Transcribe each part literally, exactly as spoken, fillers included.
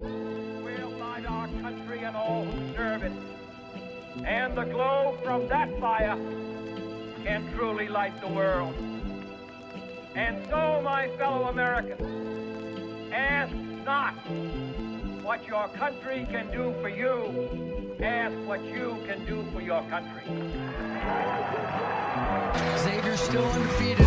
We'll light our country and all who serve it. And the glow from that fire can truly light the world. And so, my fellow Americans, ask not what your country can do for you, ask what you can do for your country. Xavier's still undefeated.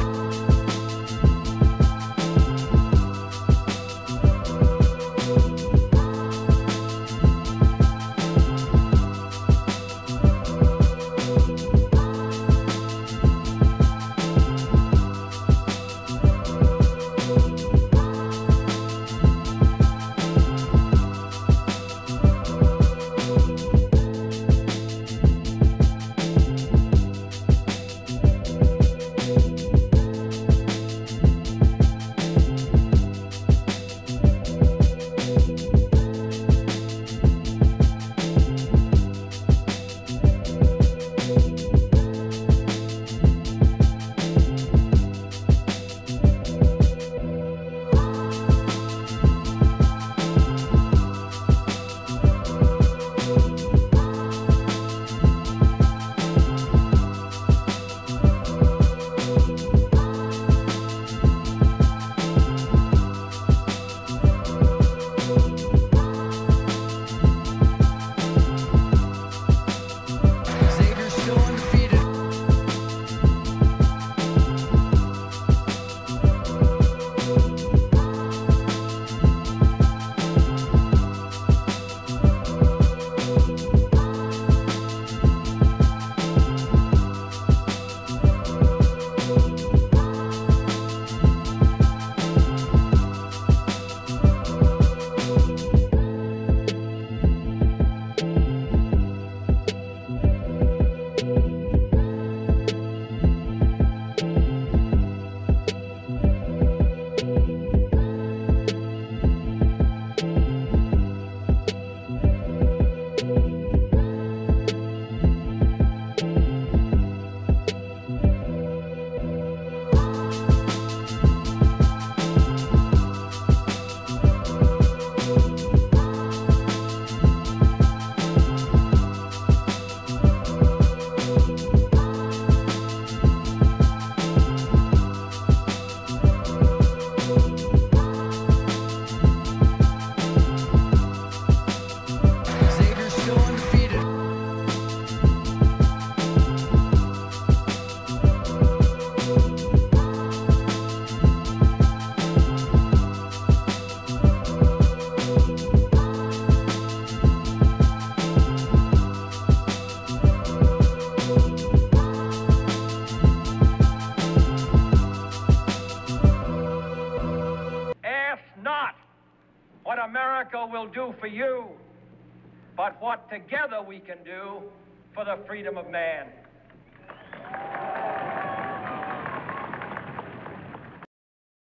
What America will do for you, but what together we can do for the freedom of man.